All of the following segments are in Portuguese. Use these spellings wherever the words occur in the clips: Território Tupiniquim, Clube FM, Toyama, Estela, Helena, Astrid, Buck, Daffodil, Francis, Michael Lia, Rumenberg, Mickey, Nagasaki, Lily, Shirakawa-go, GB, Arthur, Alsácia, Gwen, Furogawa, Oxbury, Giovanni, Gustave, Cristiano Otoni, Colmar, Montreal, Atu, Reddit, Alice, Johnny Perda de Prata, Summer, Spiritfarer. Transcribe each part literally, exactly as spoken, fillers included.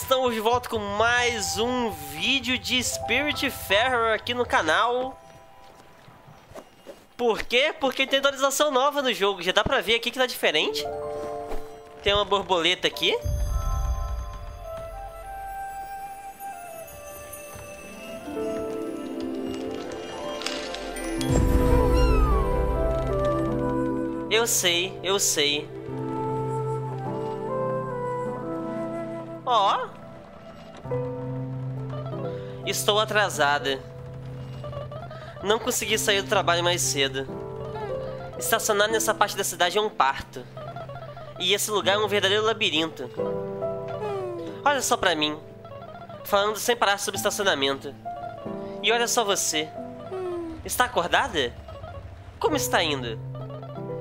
estamos de volta com mais um vídeo de Spiritfarer aqui no canal. Por quê? Porque tem atualização nova no jogo. Já dá pra ver aqui que tá diferente. Tem uma borboleta aqui. Eu sei, eu sei. Ó. Estou atrasada. Não consegui sair do trabalho mais cedo. Estacionar nessa parte da cidade é um parto. E esse lugar é um verdadeiro labirinto. Olha só pra mim, falando sem parar sobre estacionamento. E olha só você. Está acordada? Como está indo?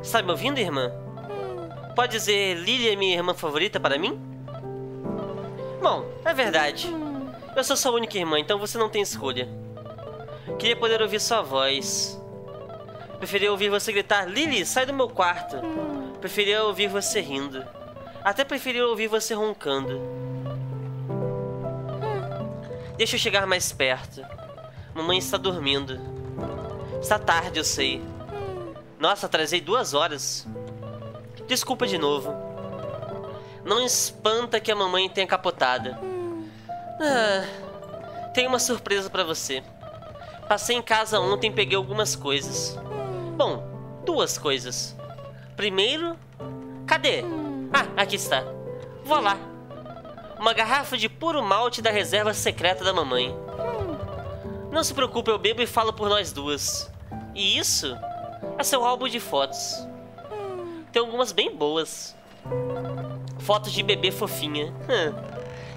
Está me ouvindo, irmã? Pode dizer Lily é minha irmã favorita para mim? Bom, é verdade. Eu sou sua única irmã, então você não tem escolha. Queria poder ouvir sua voz. Preferia ouvir você gritar, Lily, sai do meu quarto. Preferia ouvir você rindo. Até preferia ouvir você roncando. Deixa eu chegar mais perto. Mamãe está dormindo. Está tarde, eu sei. Nossa, atrasei duas horas. Desculpa de novo. Não espanta que a mamãe tenha capotado. Ah, tenho uma surpresa pra você. Passei em casa ontem e peguei algumas coisas. Bom, duas coisas. Primeiro... Cadê? Ah, aqui está. Vou lá. Uma garrafa de puro malte da reserva secreta da mamãe. Não se preocupe, eu bebo e falo por nós duas. E isso... é seu álbum de fotos. Tem algumas bem boas. Fotos de bebê fofinha.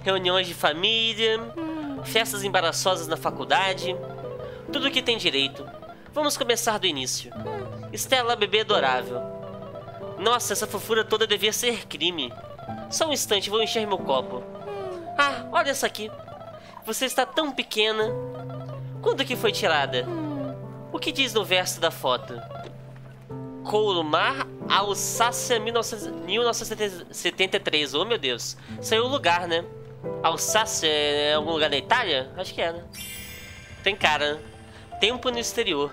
Reuniões de família. Festas embaraçosas na faculdade. Tudo o que tem direito. Vamos começar do início. Estela, bebê adorável. Nossa, essa fofura toda devia ser crime. Só um instante, vou encher meu copo. Ah, olha essa aqui. Você está tão pequena. Quando que foi tirada? O que diz no verso da foto? Colmar, Alsácia, mil novecentos e setenta e três. Oh, meu Deus. Saiu o lugar, né? Alsácia é algum lugar da Itália? Acho que é, né? Tem cara, né? Tempo no exterior.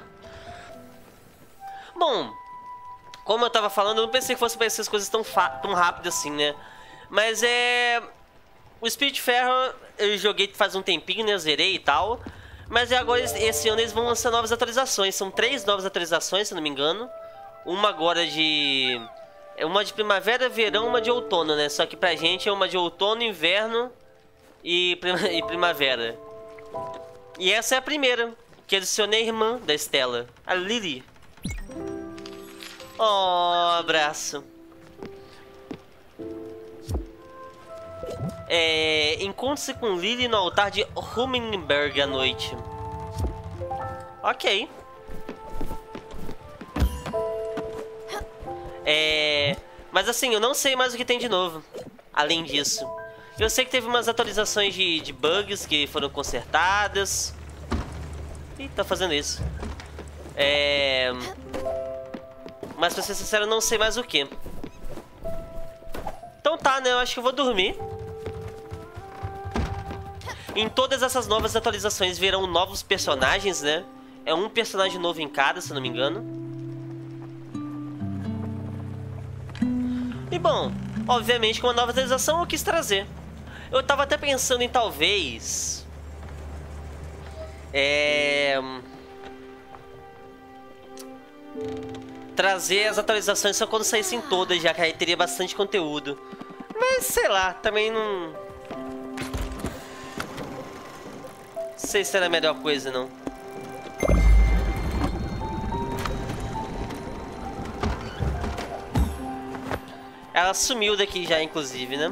Bom, como eu tava falando, eu não pensei que fosse para essas coisas tão, tão rápido assim, né? Mas é... o Spiritfarer eu joguei faz um tempinho, né? Eu zerei e tal. Mas agora, esse ano, eles vão lançar novas atualizações. São três novas atualizações, se não me engano. Uma agora de... uma de primavera, verão, uma de outono, né? Só que pra gente é uma de outono, inverno e, prim... e primavera. E essa é a primeira, que adicionei a irmã da Estela, a Lily. Oh, abraço. É, encontre-se com Lily no altar de Rumenberg à noite. Ok. É, mas assim, eu não sei mais o que tem de novo. Além disso, eu sei que teve umas atualizações de, de bugs que foram consertadas. Ih, tá fazendo isso. É, mas pra ser sincero, eu não sei mais o que. Então tá, né? Eu acho que eu vou dormir. Em todas essas novas atualizações virão novos personagens, né? É um personagem novo em cada, se não me engano. E bom, obviamente com a nova atualização eu quis trazer. Eu tava até pensando em talvez... É... trazer as atualizações só quando saíssem todas, já que aí teria bastante conteúdo. Mas sei lá, também não... não sei se era a melhor coisa, não. Ela sumiu daqui já, inclusive, né?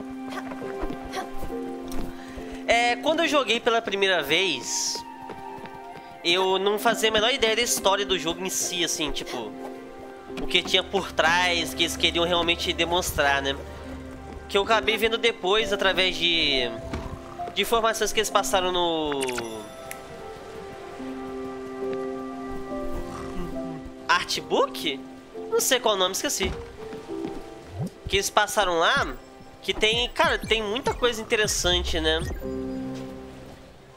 É, quando eu joguei pela primeira vez, eu não fazia a menor ideia da história do jogo em si, assim, tipo... o que tinha por trás, que eles queriam realmente demonstrar, né? Que eu acabei vendo depois, através de... de informações que eles passaram no... Artbook? Não sei qual o nome, esqueci. Que eles passaram lá Que tem, cara, tem muita coisa interessante, né?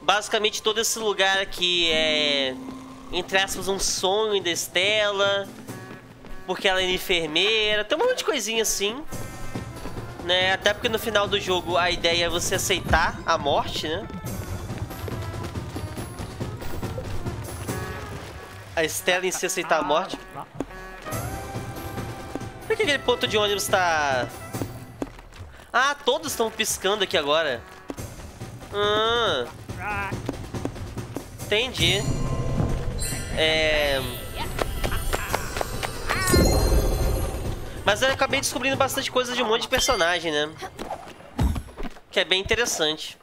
Basicamente todo esse lugar aqui é, entre aspas, um sonho da Estela, porque ela é enfermeira, tem um monte de coisinha assim, né? Até porque no final do jogo a ideia é você aceitar a morte, né? A Estela em si aceitar a morte. Por que aquele ponto de ônibus tá... Ah, todos estão piscando aqui agora. Ah, entendi. É... Mas eu acabei descobrindo bastante coisa de um monte de personagem, né? Que é bem interessante.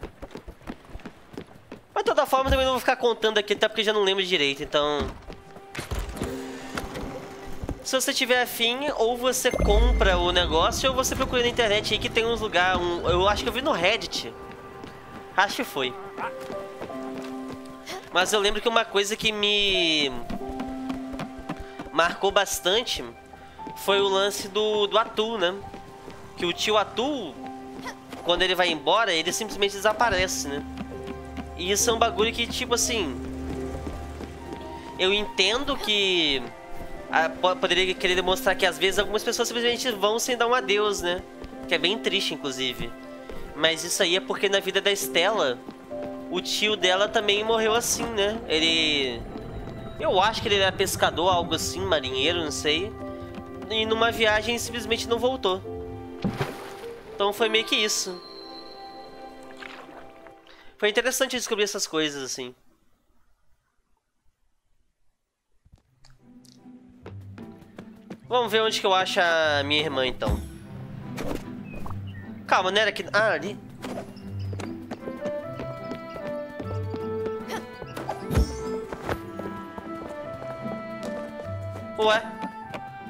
Mas de toda forma também não vou ficar contando aqui, até porque já não lembro direito, então... Se você tiver afim, ou você compra o negócio, ou você procura na internet aí que tem uns lugar, um... eu acho que eu vi no Reddit. Acho que foi. Mas eu lembro que uma coisa que me marcou bastante foi o lance do, do Atu, né? Que o tio Atu, quando ele vai embora, ele simplesmente desaparece, né? E isso é um bagulho que, tipo assim... Eu entendo que... Ah, poderia querer demonstrar que às vezes algumas pessoas simplesmente vão sem dar um adeus, né? Que é bem triste, inclusive. Mas isso aí é porque na vida da Estela, o tio dela também morreu assim, né? Ele... Eu acho que ele era pescador, algo assim, marinheiro, não sei. E numa viagem simplesmente não voltou. Então foi meio que isso. Foi interessante descobrir essas coisas, assim. Vamos ver onde que eu acho a minha irmã, então. Calma, não era aqui... Ah, ali. Ué?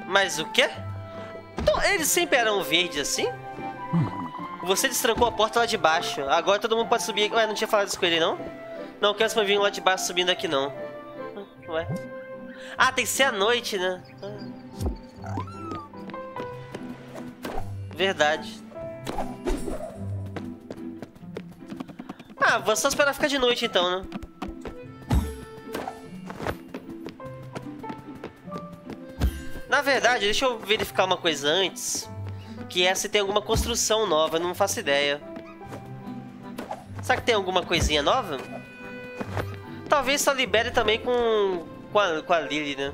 Mas o quê? Então, eles sempre eram verdes assim? Você destrancou a porta lá de baixo. Agora todo mundo pode subir... Ué, não tinha falado isso com ele, não? Não, quero que vinha lá de baixo subindo aqui, não. Ué? Ah, tem que ser à noite, né? Verdade. Ah, vou só esperar ficar de noite então, né? Na verdade, deixa eu verificar uma coisa antes. Que é se tem alguma construção nova, eu não faço ideia. Será que tem alguma coisinha nova? Talvez só libere também com, com, a, com a Lily, né?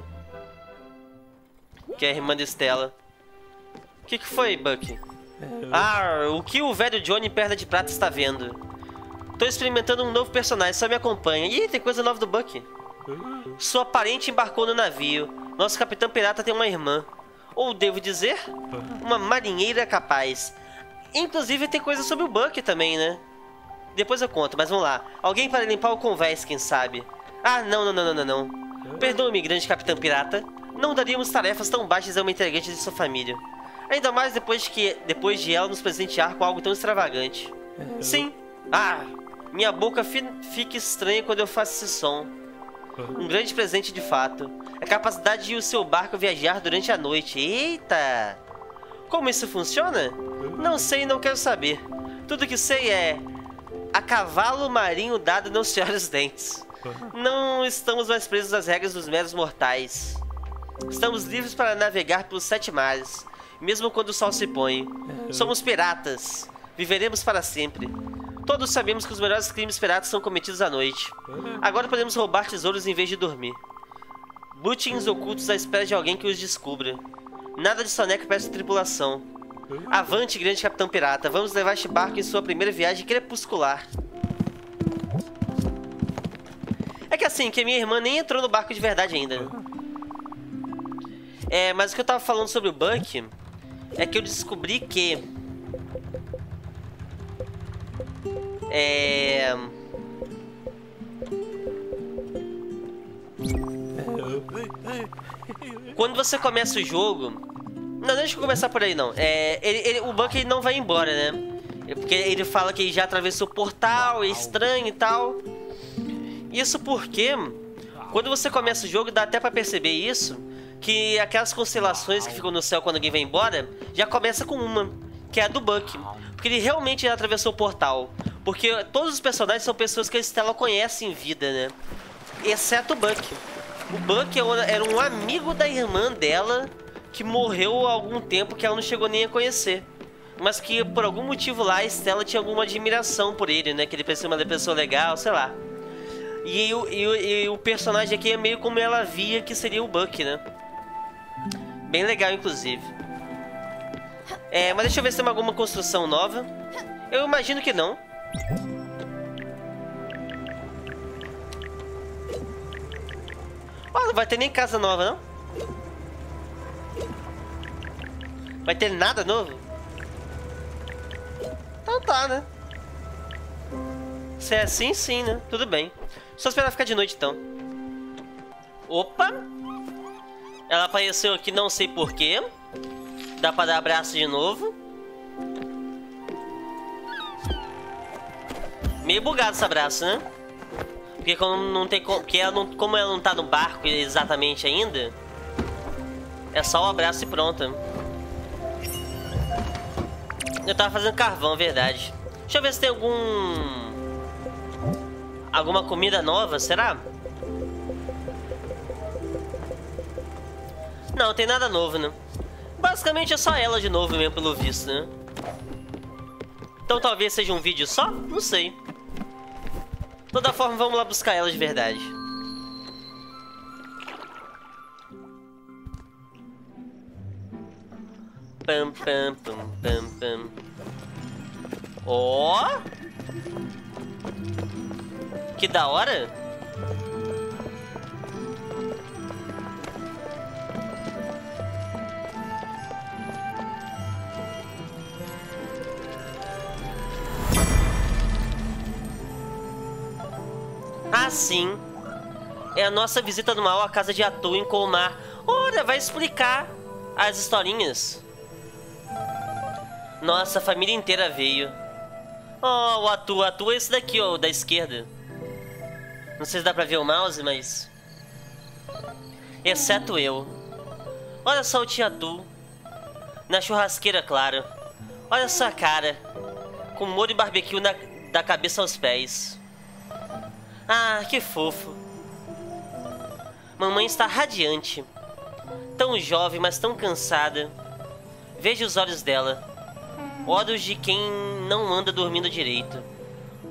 Que é a irmã da Estela. O que, que foi, Buck? Ah, o que o velho Johnny Perda de Prata está vendo? Tô experimentando um novo personagem, só me acompanha. Ih, tem coisa nova do Buck. Sua parente embarcou no navio. Nosso capitão pirata tem uma irmã. Ou devo dizer, uma marinheira capaz. Inclusive tem coisa sobre o Buck também, né? Depois eu conto, mas vamos lá. Alguém para limpar o convés, quem sabe? Ah, não, não, não, não, não, não. Perdoe-me, grande capitão pirata. Não daríamos tarefas tão baixas a uma integrante de sua família. Ainda mais depois, que, depois de ela nos presentear com algo tão extravagante. Sim. Ah, minha boca fi, fica estranha quando eu faço esse som. Um grande presente de fato. A capacidade de o seu barco viajar durante a noite. Eita! Como isso funciona? Não sei e não quero saber. Tudo que sei é... A cavalo marinho dado não se olha os dentes. Não estamos mais presos às regras dos meros mortais. Estamos livres para navegar pelos sete mares. Mesmo quando o sol se põe. Somos piratas. Viveremos para sempre. Todos sabemos que os melhores crimes piratas são cometidos à noite. Agora podemos roubar tesouros em vez de dormir. Butins ocultos à espera de alguém que os descubra. Nada de soneca para essa tripulação. Avante, grande capitão pirata. Vamos levar este barco em sua primeira viagem crepuscular. É que assim, que a minha irmã nem entrou no barco de verdade ainda. É, mas o que eu tava falando sobre o Buck... É que eu descobri que... É... Quando você começa o jogo... Não, deixa eu começar por aí, não. É, ele, ele, o Buck ele não vai embora, né? Porque ele fala que já atravessou o portal, é estranho e tal. Isso porque... Quando você começa o jogo, dá até pra perceber isso... Que aquelas constelações que ficam no céu quando alguém vai embora, já começa com uma, que é a do Buck. Porque ele realmente atravessou o portal. Porque todos os personagens são pessoas que a Estela conhece em vida, né? Exceto o Buck. O Buck era um amigo da irmã dela que morreu há algum tempo que ela não chegou nem a conhecer. Mas que por algum motivo lá a Estela tinha alguma admiração por ele, né? Que ele parecia uma pessoa legal, sei lá. E, e, e, e o personagem aqui é meio como ela via que seria o Buck, né? Bem legal, inclusive. É, mas deixa eu ver se tem alguma construção nova. Eu imagino que não. Oh, não vai ter nem casa nova, não? Vai ter nada novo? Então tá, né? Se é assim, sim, né? Tudo bem. Só esperar ficar de noite, então. Opa! Ela apareceu aqui, não sei porquê. Dá pra dar abraço de novo. Meio bugado esse abraço, né? Porque como, não tem, porque ela não, como ela não tá no barco exatamente ainda, é só o abraço e pronto. Eu tava fazendo carvão, verdade. Deixa eu ver se tem algum... alguma comida nova, será? Não, não tem nada novo, né? Basicamente é só ela de novo mesmo, pelo visto, né? Então talvez seja um vídeo só? Não sei. De toda forma, vamos lá buscar ela de verdade. Pam, pam, pam, pam, pam. Ó! Oh! Que da hora! Ah, sim. É a nossa visita anual à casa de Atu em Colmar. Ora, vai explicar as historinhas. Nossa, a família inteira veio. Oh, o Atu. O Atu é esse daqui, ó, da esquerda. Não sei se dá pra ver o mouse, mas... exceto eu. Olha só o tio Atu. Na churrasqueira, claro. Olha só a cara. Com molho e barbecue na... da cabeça aos pés. Ah, que fofo. Mamãe está radiante. Tão jovem, mas tão cansada. Veja os olhos dela. Olhos de quem não anda dormindo direito.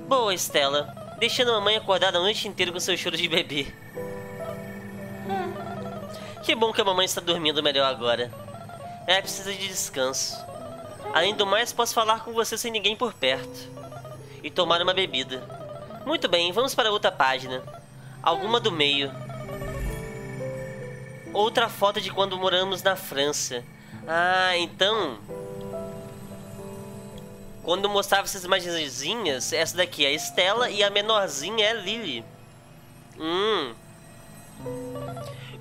Boa, Estela. Deixando a mamãe acordada a noite inteira com seu choro de bebê. Que bom que a mamãe está dormindo melhor agora. Ela precisa de descanso. Além do mais, posso falar com você sem ninguém por perto. E tomar uma bebida. Muito bem, vamos para outra página. Alguma do meio. Outra foto de quando moramos na França. Ah, então... quando eu mostrava essas imagenzinhas, essa daqui é a Estela e a menorzinha é a Lily. Hum.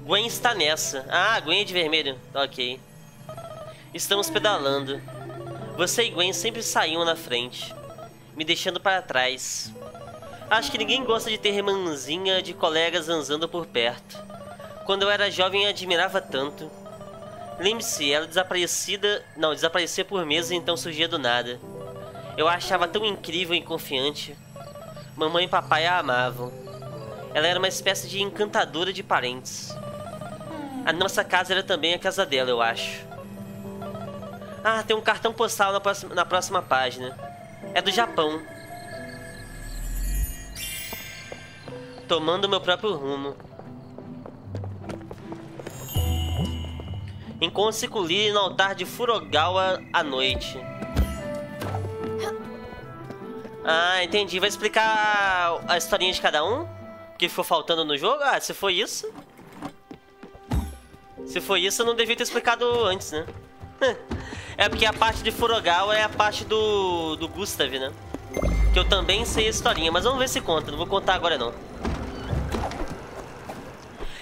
Gwen está nessa. Ah, Gwen é de vermelho. Ok. Estamos pedalando. Você e Gwen sempre saíam na frente, me deixando para trás. Acho que ninguém gosta de ter irmãzinha de colegas zanzando por perto. Quando eu era jovem, eu admirava tanto. Lembre-se, ela desaparecida... não, desaparecia por meses e então surgia do nada. Eu a achava tão incrível e confiante. Mamãe e papai a amavam. Ela era uma espécie de encantadora de parentes. A nossa casa era também a casa dela, eu acho. Ah, tem um cartão postal na próxima, na próxima página. É do Japão. Tomando meu próprio rumo. Encontro-se com Lily no altar de Furogawa à noite. Ah, entendi. Vai explicar a historinha de cada um? O que ficou faltando no jogo? Ah, se foi isso... Se foi isso, eu não devia ter explicado antes, né? É porque a parte de Furogawa é a parte do, do Gustave, né? Que eu também sei a historinha, mas vamos ver se conta. Não vou contar agora, não.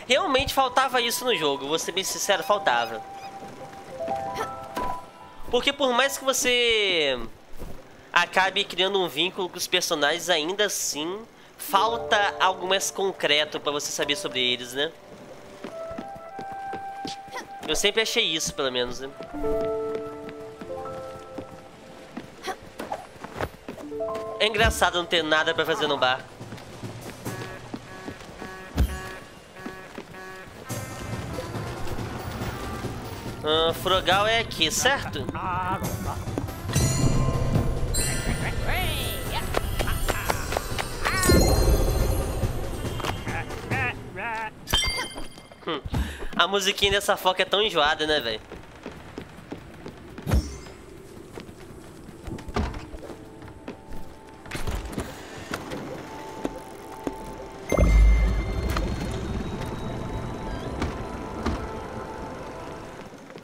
Realmente faltava isso no jogo, vou ser bem sincero, faltava. Porque por mais que você acabe criando um vínculo com os personagens, ainda assim, falta algo mais concreto pra você saber sobre eles, né? Eu sempre achei isso, pelo menos, né? É engraçado não ter nada pra fazer no bar. Uh, Furogawa é aqui, certo? Hum, a musiquinha dessa foca é tão enjoada, né, velho?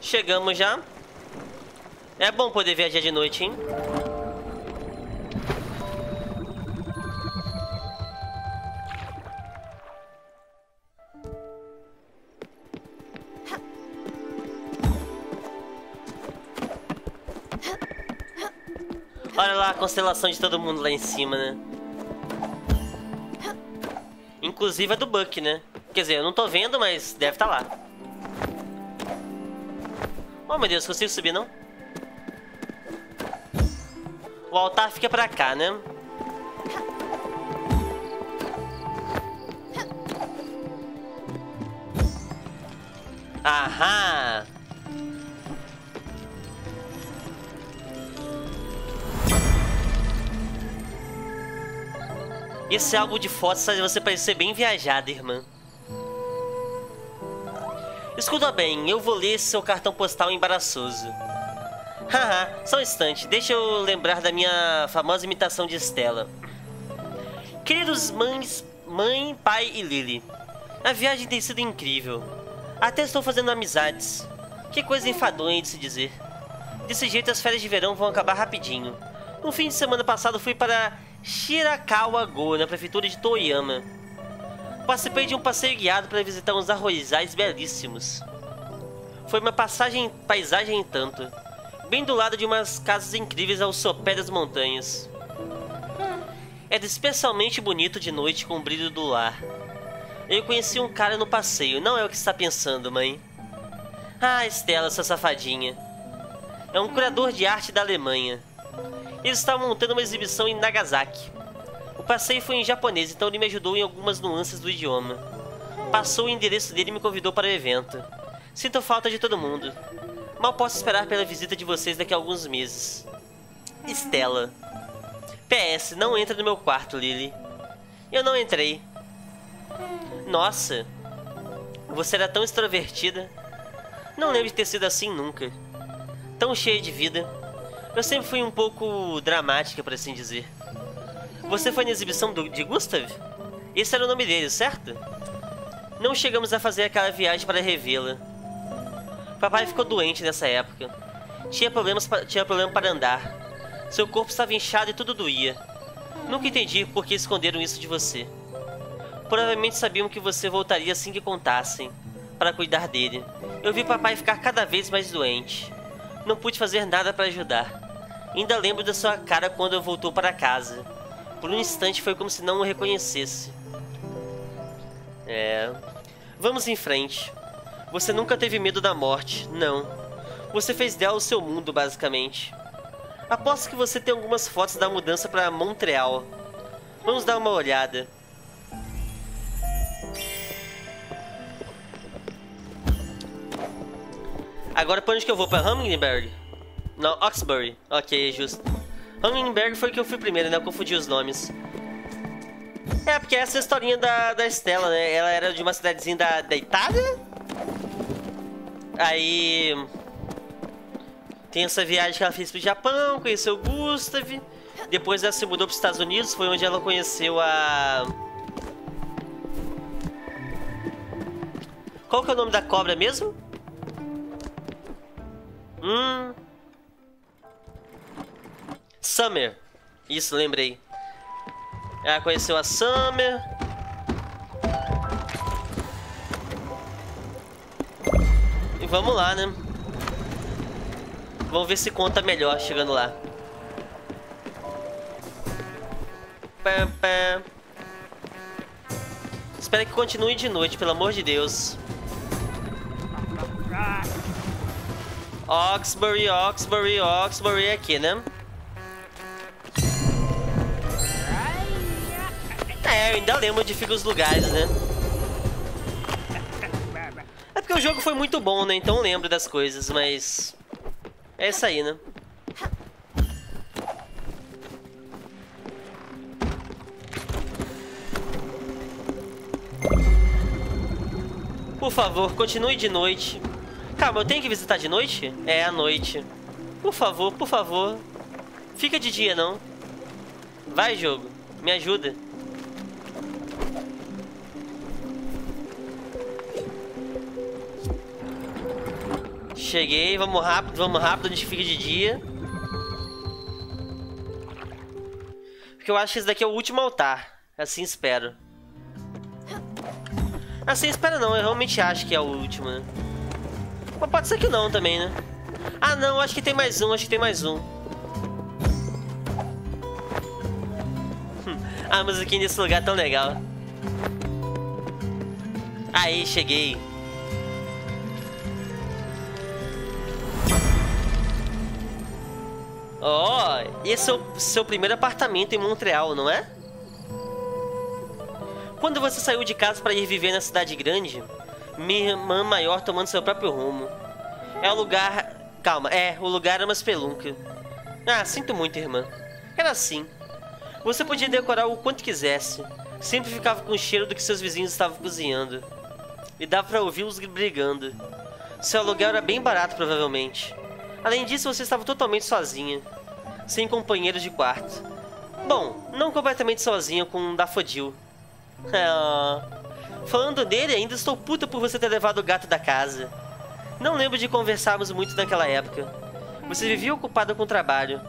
Chegamos já. É bom poder viajar de noite, hein? Olha lá a constelação de todo mundo lá em cima, né? Inclusive a do Buck, né? Quer dizer, eu não tô vendo, mas deve estar lá. Oh, meu Deus, consigo subir, não? O altar fica pra cá, né? Aham! Esse álbum de fotos faz você parecer bem viajada, irmã. Escuta bem, eu vou ler seu cartão postal embaraçoso. Haha, só um instante, deixa eu lembrar da minha famosa imitação de Estela. Queridos mães, mãe, pai e Lily, a viagem tem sido incrível. Até estou fazendo amizades. Que coisa enfadonha de se dizer. Desse jeito as férias de verão vão acabar rapidinho. No fim de semana passado fui para Shirakawa-go, na prefeitura de Toyama. Participei de um passeio guiado para visitar uns arrozais belíssimos. Foi uma passagem, paisagem em tanto. Bem do lado de umas casas incríveis ao sopé das montanhas. É especialmente bonito de noite com o brilho do lar. Eu conheci um cara no passeio, não é o que está pensando, mãe. Ah, Estela, sua safadinha. É um curador de arte da Alemanha. Eles estavam montando uma exibição em Nagasaki. O passeio foi em japonês, então ele me ajudou em algumas nuances do idioma. Passou o endereço dele e me convidou para o evento. Sinto falta de todo mundo. Mal posso esperar pela visita de vocês daqui a alguns meses. Estela. P S, não entra no meu quarto, Lily. Eu não entrei. Nossa. Você era tão extrovertida. Não lembro de ter sido assim nunca. Tão cheia de vida. Eu sempre fui um pouco dramática, por assim dizer. Você foi na exibição do, de Gustave? Esse era o nome dele, certo? Não chegamos a fazer aquela viagem para revê-la. Papai ficou doente nessa época. Tinha, problemas pa, tinha problema para andar. Seu corpo estava inchado e tudo doía. Nunca entendi por que esconderam isso de você. Provavelmente sabiam que você voltaria assim que contassem. Para cuidar dele. Eu vi papai ficar cada vez mais doente. Não pude fazer nada para ajudar. Ainda lembro da sua cara quando voltou para casa. Por um instante foi como se não o reconhecesse. É... Vamos em frente. Você nunca teve medo da morte, não. Você fez dela o seu mundo, basicamente. Aposto que você tem algumas fotos da mudança para Montreal. Vamos dar uma olhada. Agora para onde que eu vou? Para Rumenberg? Não, Oxbury. Ok, justo. Rumenberg foi que eu fui primeiro, né? Eu confundi os nomes. É, porque essa é a historinha da, da Estela, né? Ela era de uma cidadezinha da, da Itália. Aí... tem essa viagem que ela fez pro Japão, conheceu o Gustave. Depois ela se mudou pros Estados Unidos, foi onde ela conheceu a... Qual que é o nome da cobra mesmo? Hum... Summer. Isso, lembrei. Ela conheceu a Summer. E vamos lá, né? Vamos ver se conta melhor chegando lá. Pá, pá. Espero que continue de noite, pelo amor de Deus. Oxbury, Oxbury, Oxbury aqui, né? é, eu ainda lembro onde ficam os lugares, né? É porque o jogo foi muito bom, né? Então eu lembro das coisas, mas... é isso aí, né? Por favor, continue de noite. Calma, eu tenho que visitar de noite? É, à noite. Por favor, por favor. Fica de dia, não. Vai, jogo. Me ajuda. Cheguei, vamos rápido, vamos rápido, a gente fica de dia. Porque eu acho que esse daqui é o último altar. Assim espero. Assim espero não, eu realmente acho que é o último, né? Mas pode ser que não também, né? Ah não, acho que tem mais um, acho que tem mais um. A musiquinha nesse lugar é tão legal. Aí, cheguei. Ó, oh, esse é o seu primeiro apartamento em Montreal, não é? Quando você saiu de casa para ir viver na cidade grande, minha irmã maior tomando seu próprio rumo. É o lugar... Calma, é, o lugar é uma espelunca. Ah, sinto muito, irmã. Era assim. Você podia decorar o quanto quisesse. Sempre ficava com o cheiro do que seus vizinhos estavam cozinhando. E dava para ouvi-los brigando. Seu aluguel era bem barato, provavelmente. Além disso, você estava totalmente sozinha, sem companheiros de quarto. Bom, não completamente sozinha com um Daffodil. Oh. Falando dele, ainda estou puta por você ter levado o gato da casa. Não lembro de conversarmos muito naquela época. Você vivia ocupada com o trabalho.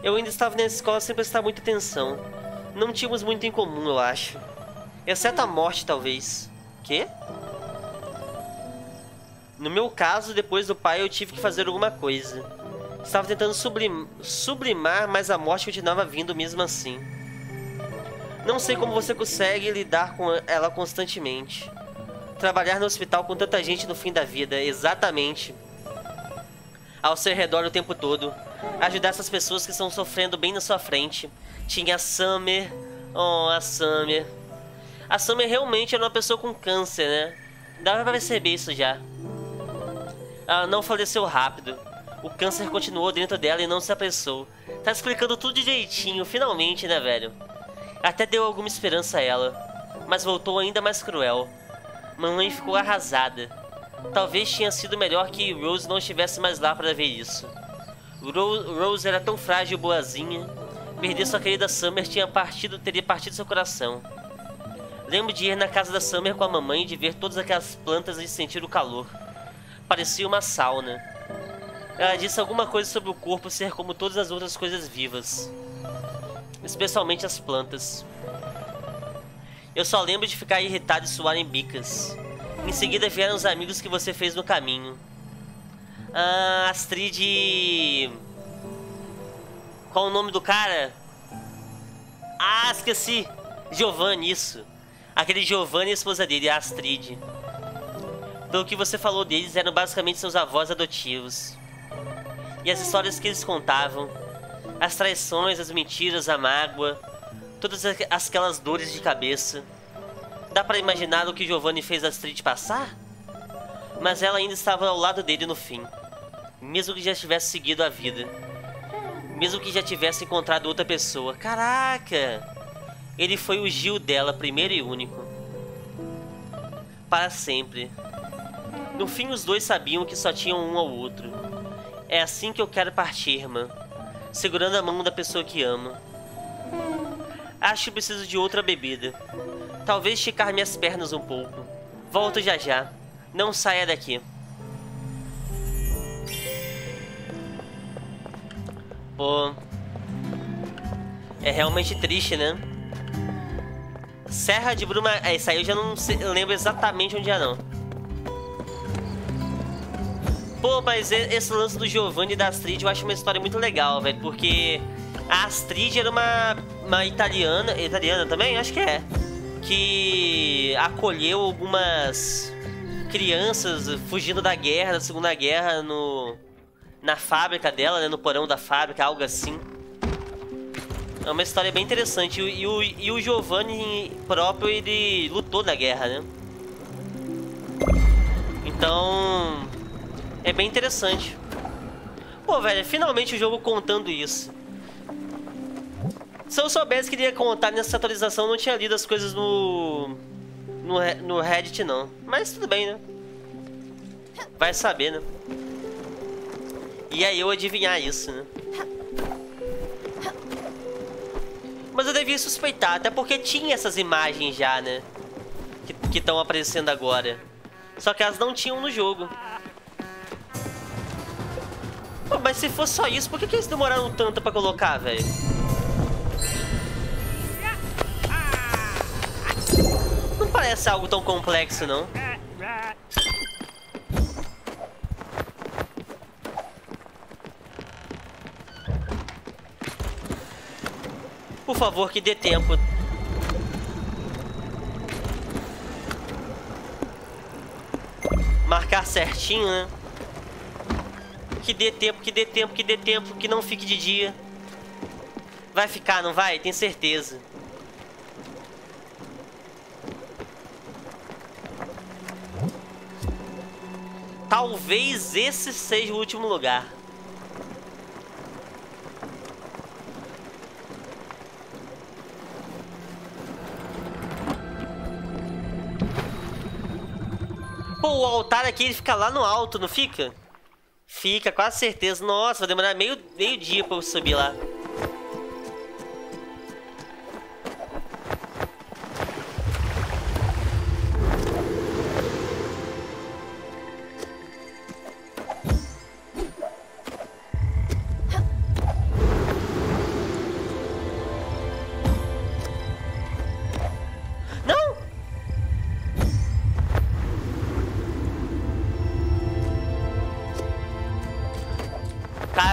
Eu ainda estava na escola sem prestar muita atenção. Não tínhamos muito em comum, eu acho. Exceto a morte, talvez. Quê? No meu caso, depois do pai, eu tive que fazer alguma coisa. Estava tentando sublim- sublimar, mas a morte continuava vindo mesmo assim. Não sei como você consegue lidar com ela constantemente. Trabalhar no hospital com tanta gente no fim da vida, exatamente. Ao seu redor o tempo todo. Ajudar essas pessoas que estão sofrendo bem na sua frente. Tinha a Summer. Oh, a Summer. A Summer realmente era uma pessoa com câncer, né? Dava pra perceber isso já. Ela não faleceu rápido. O câncer continuou dentro dela e não se apressou. Tá explicando tudo direitinho, finalmente, né, velho? Até deu alguma esperança a ela. Mas voltou ainda mais cruel. Mamãe ficou arrasada. Talvez tenha sido melhor que Rose não estivesse mais lá para ver isso. Ro- Rose era tão frágil e boazinha. Perder sua querida Summer tinha partido, teria partido seu coração. Lembro de ir na casa da Summer com a mamãe e de ver todas aquelas plantas e sentir o calor. Parecia uma sauna. Ela disse alguma coisa sobre o corpo ser como todas as outras coisas vivas. Especialmente as plantas. Eu só lembro de ficar irritado e suar em bicas. Em seguida vieram os amigos que você fez no caminho. Ah, Astrid... Qual o nome do cara? Ah, esqueci! Giovanni, isso. Aquele Giovanni e a esposa dele, a Astrid. Pelo que você falou deles, eram basicamente seus avós adotivos. E as histórias que eles contavam, as traições, as mentiras, a mágoa, todas aquelas dores de cabeça. Dá pra imaginar o que Giovanni fez a Astrid passar? Mas ela ainda estava ao lado dele no fim. Mesmo que já tivesse seguido a vida. Mesmo que já tivesse encontrado outra pessoa. Caraca! Ele foi o Gil dela, primeiro e único. Para sempre. No fim, os dois sabiam que só tinham um ao outro. É assim que eu quero partir, irmã. Segurando a mão da pessoa que ama. Acho que preciso de outra bebida. Talvez esticar minhas pernas um pouco. Volto já já. Não saia daqui. Pô. É realmente triste, né? Serra de Bruma... É, isso aí eu já não lembro exatamente onde é, não. Pô, mas esse lance do Giovanni e da Astrid eu acho uma história muito legal, velho. Porque a Astrid era uma, uma italiana... Italiana também? Acho que é. Que acolheu algumas crianças fugindo da guerra, da Segunda Guerra, no, na fábrica dela, né? No porão da fábrica, algo assim. É uma história bem interessante. E o, e o Giovanni próprio, ele lutou na guerra, né? Então... é bem interessante. Pô, velho, finalmente o jogo contando isso. Se eu soubesse que ele ia contar nessa atualização, eu não tinha lido as coisas no... No, no Reddit, não. Mas tudo bem, né? Vai saber, né? E aí eu adivinhar isso, né? Mas eu devia suspeitar, até porque tinha essas imagens já, né? Que estão aparecendo agora. Só que elas não tinham no jogo. Pô, mas se fosse só isso, por que, que eles demoraram tanto pra colocar, velho? Não parece algo tão complexo, não. Por favor, que dê tempo. Marcar certinho, né? Que dê tempo, que dê tempo, que dê tempo, que não fique de dia. Vai ficar, não vai? Tenho certeza. Talvez esse seja o último lugar. O altar aqui, ele fica lá no alto, não fica? Fica, quase certeza. Nossa, vai demorar meio, meio dia pra eu subir lá.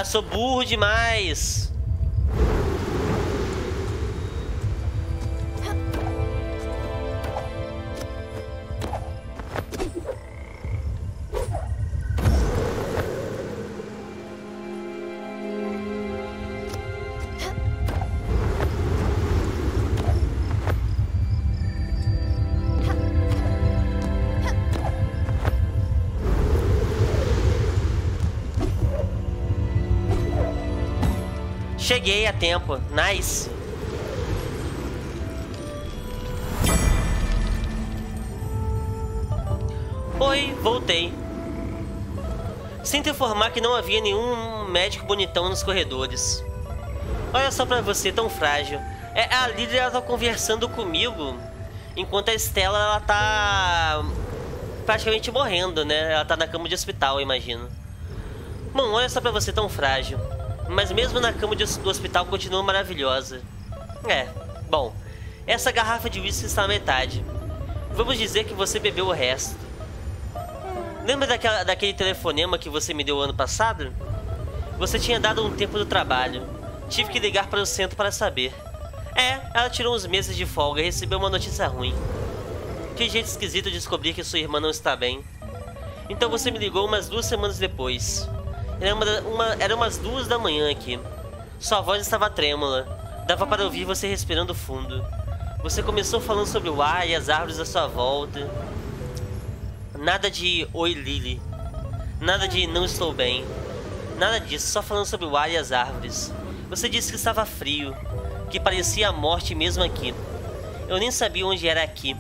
Sou burro demais. Cheguei a tempo. Nice. Oi, voltei. Sinto informar que não havia nenhum médico bonitão nos corredores. Olha só pra você, tão frágil. É, a Lily, ela tá conversando comigo, enquanto a Estela, ela tá praticamente morrendo, né? Ela tá na cama de hospital, eu imagino. Bom, olha só pra você, tão frágil. Mas mesmo na cama de, do hospital, continua maravilhosa. É, bom. Essa garrafa de whisky está à metade. Vamos dizer que você bebeu o resto. Lembra daquela, daquele telefonema que você me deu ano passado? Você tinha dado um tempo do trabalho. Tive que ligar para o centro para saber. É, ela tirou uns meses de folga e recebeu uma notícia ruim. Que jeito esquisito descobrir que sua irmã não está bem. Então você me ligou umas duas semanas depois. Era, uma, uma, era umas duas da manhã aqui. Sua voz estava trêmula. Dava para ouvir você respirando fundo. Você começou falando sobre o ar e as árvores à sua volta. Nada de oi Lily. Nada de não estou bem. Nada disso, só falando sobre o ar e as árvores. Você disse que estava frio, que parecia a morte mesmo aqui. Eu nem sabia onde era aqui.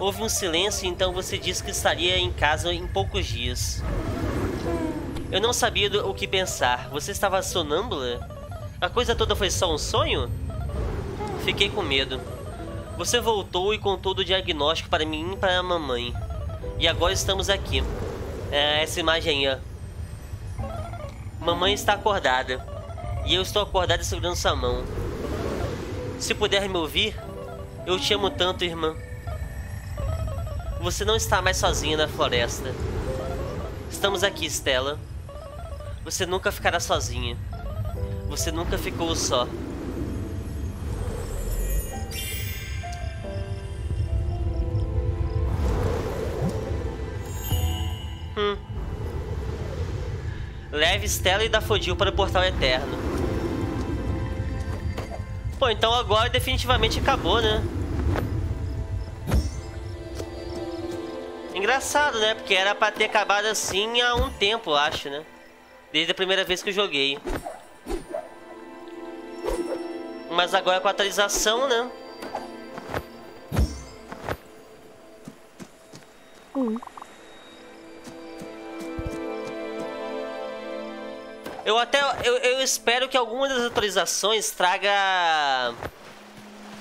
Houve um silêncio, então você disse que estaria em casa em poucos dias. Eu não sabia do, o que pensar. Você estava sonâmbula? A coisa toda foi só um sonho? Fiquei com medo. Você voltou e contou do diagnóstico para mim e para a mamãe. E agora estamos aqui. É, essa imagem aí. Mamãe está acordada. E eu estou acordada segurando sua mão. Se puder me ouvir, eu te amo tanto, irmã. Você não está mais sozinha na floresta. Estamos aqui, Estela. Você nunca ficará sozinha. Você nunca ficou só. Hum. Leve Estela e Daffodil para o Portal Eterno. Pô, então agora definitivamente acabou, né? Engraçado, né? Porque era pra ter acabado assim há um tempo, eu acho, né? Desde a primeira vez que eu joguei. Mas agora com a atualização, né? Hum. Eu até... Eu, eu espero que alguma das atualizações traga...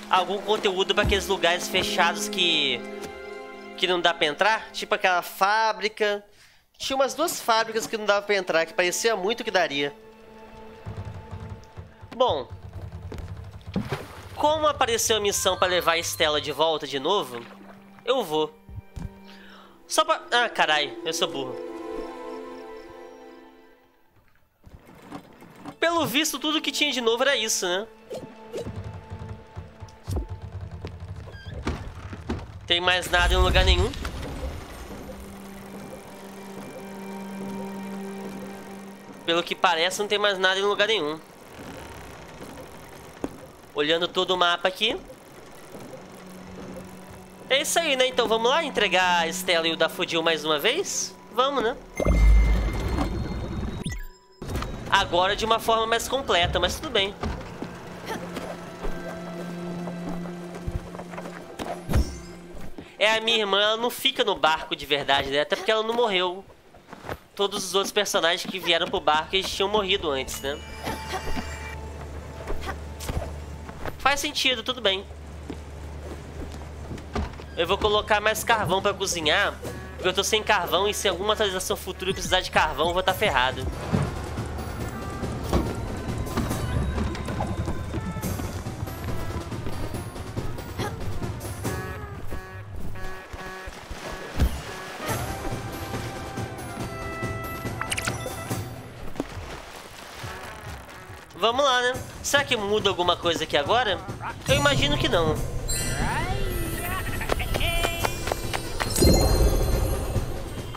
algum conteúdo pra aqueles lugares fechados que... que não dá pra entrar. Tipo aquela fábrica... Tinha umas duas fábricas que não dava pra entrar, que parecia muito que daria. Bom... Como apareceu a missão pra levar a Estela de volta de novo, eu vou. Só pra... Ah, caralho, eu sou burro. Pelo visto, tudo que tinha de novo era isso, né? Tem mais nada em lugar nenhum. Pelo que parece, não tem mais nada em lugar nenhum. Olhando todo o mapa aqui. É isso aí, né? Então vamos lá entregar a Estela e o Daffodil mais uma vez? Vamos, né? Agora de uma forma mais completa, mas tudo bem. É, a minha irmã, ela não fica no barco de verdade, né? Até porque ela não morreu. Todos os outros personagens que vieram pro barco, eles tinham morrido antes, né? Faz sentido, tudo bem. Eu vou colocar mais carvão pra cozinhar, porque eu tô sem carvão e se alguma atualização futura eu precisar de carvão, eu vou estar ferrado. Vamos lá, né? Será que muda alguma coisa aqui agora? Eu imagino que não.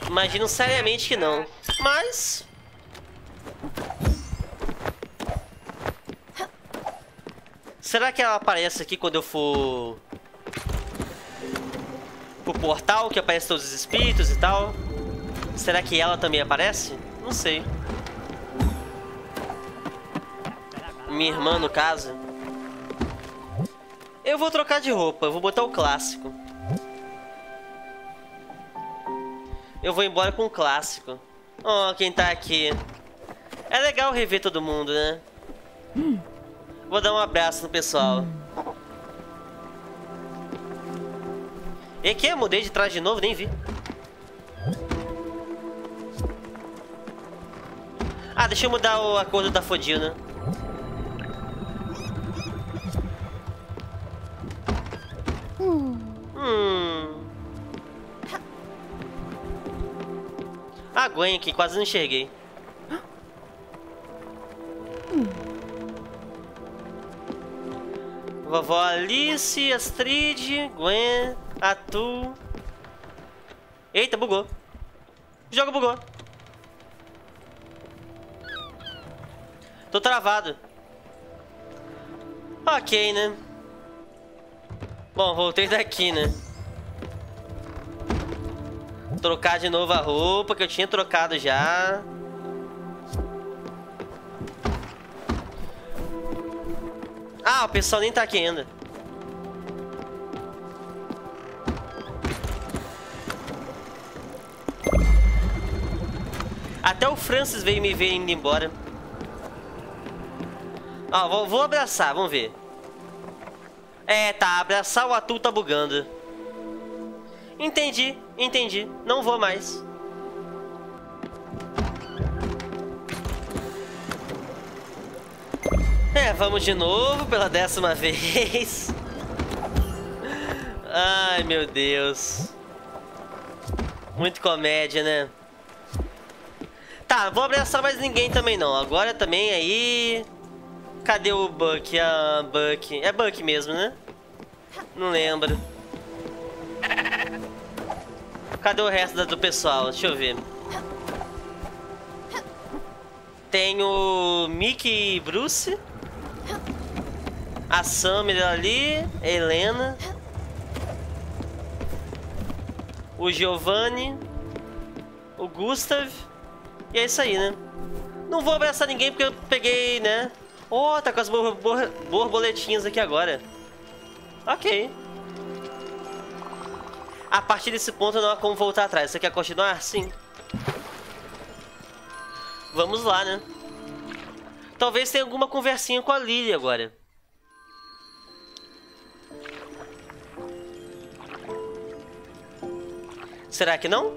Imagino seriamente que não. Mas... será que ela aparece aqui quando eu for... pro portal, que aparece todos os espíritos e tal? Será que ela também aparece? Não sei. Minha irmã, no caso. Eu vou trocar de roupa. Eu vou botar o clássico. Eu vou embora com o clássico. Oh, quem tá aqui. É legal rever todo mundo, né? Vou dar um abraço no pessoal. E aqui eu mudei de trás de novo, nem vi. Ah, deixa eu mudar a cor do Daffodil, né? Hum. A Gwen aqui, quase não enxerguei. Hum. Vovó Alice, Astrid, Gwen, Atu. Eita, bugou. O jogo bugou. Tô travado. Ok, né? Bom, voltei daqui, né? Trocar de novo a roupa, que eu tinha trocado já. Ah, o pessoal nem tá aqui ainda. Até o Francis veio me ver indo embora. Ah, vou, vou abraçar, vamos ver. É, tá, abraçar o Atu tá bugando. Entendi, entendi. Não vou mais. É, vamos de novo pela décima vez. Ai, meu Deus. Muito comédia, né? Tá, vou abraçar mais ninguém também não. Agora também aí... Cadê o Buck? Ah, Buck. É Buck mesmo, né? Não lembro. Cadê o resto do pessoal? Deixa eu ver. Tem o Mickey e Bruce. A Summer ali, Helena, o Giovanni, o Gustave, e é isso aí, né? Não vou abraçar ninguém porque eu peguei, né? Oh, tá com as bor bor borboletinhas aqui agora. Ok. A partir desse ponto não há como voltar atrás. Você quer continuar? Sim. Vamos lá, né? Talvez tenha alguma conversinha com a Lily agora. Será que não?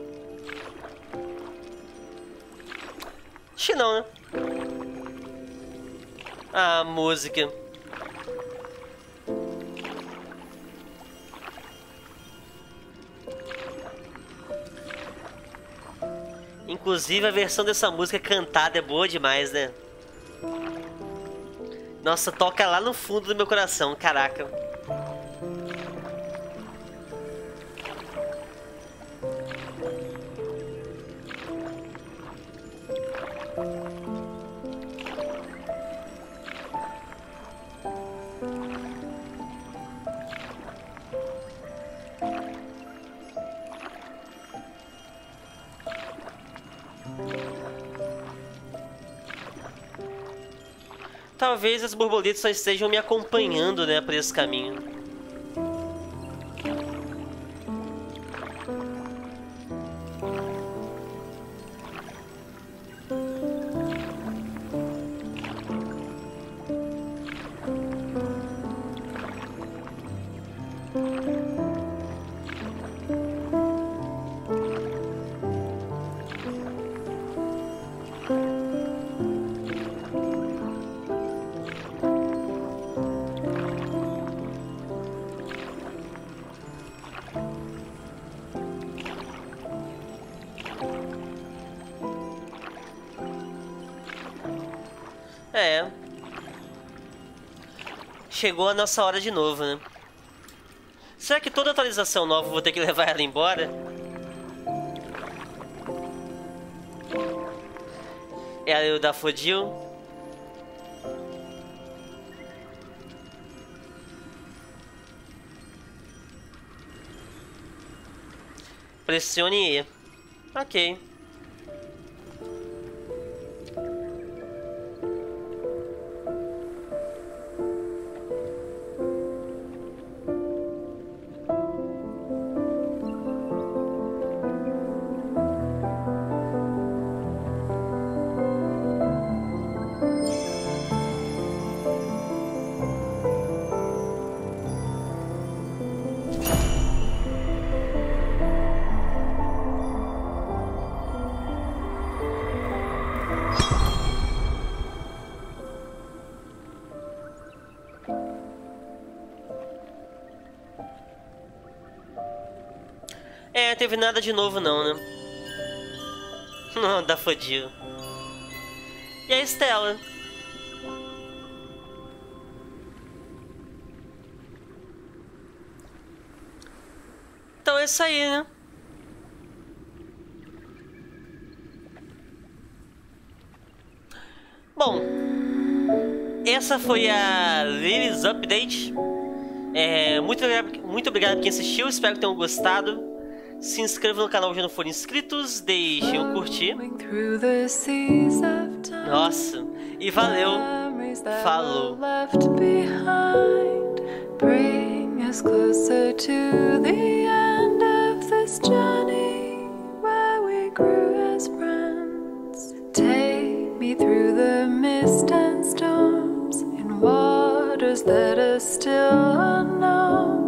Acho que não, né? Ah, música. Inclusive, a versão dessa música cantada é boa demais, né? Nossa, toca lá no fundo do meu coração, caraca. Talvez as borboletas só estejam me acompanhando, né, por esse caminho. É. Chegou a nossa hora de novo, né? Será que toda atualização nova eu vou ter que levar ela embora? Ela e o Daffodil. Pressione E. Ok. É, teve nada de novo não, né? Não, Daffodil. E a Estela? Então é isso aí, né? Bom, essa foi a Lily's Update. É, muito, muito obrigado por quem assistiu, espero que tenham gostado. Se inscreva no canal se não forem inscritos, deixem o curtir. Nossa, e valeu. Falou. Let us still unknown.